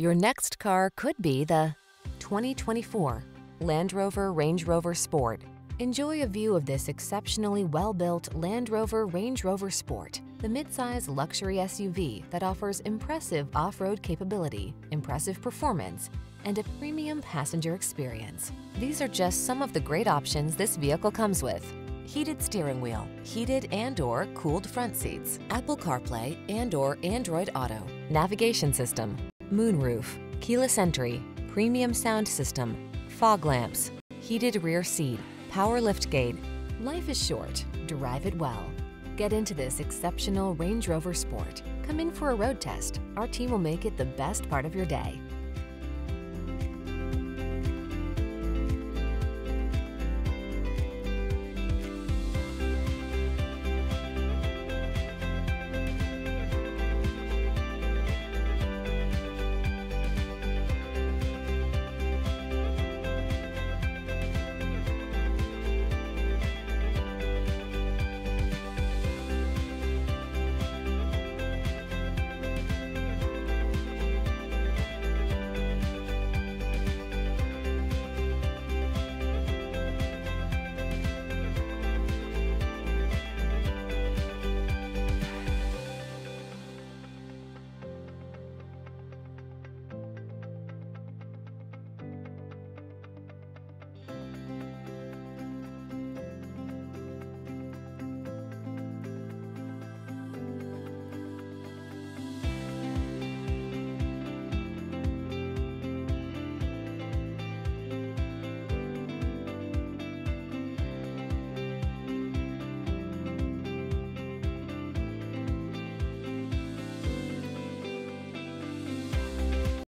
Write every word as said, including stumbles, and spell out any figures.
Your next car could be the twenty twenty-four Land Rover Range Rover Sport. Enjoy a view of this exceptionally well-built Land Rover Range Rover Sport, the midsize luxury S U V that offers impressive off-road capability, impressive performance, and a premium passenger experience. These are just some of the great options this vehicle comes with: heated steering wheel, heated and/or cooled front seats, Apple CarPlay and/or Android Auto, navigation system, moonroof, keyless entry, premium sound system, fog lamps, heated rear seat, power liftgate. Life is short, drive it well. Get into this exceptional Range Rover Sport. Come in for a road test. Our team will make it the best part of your day.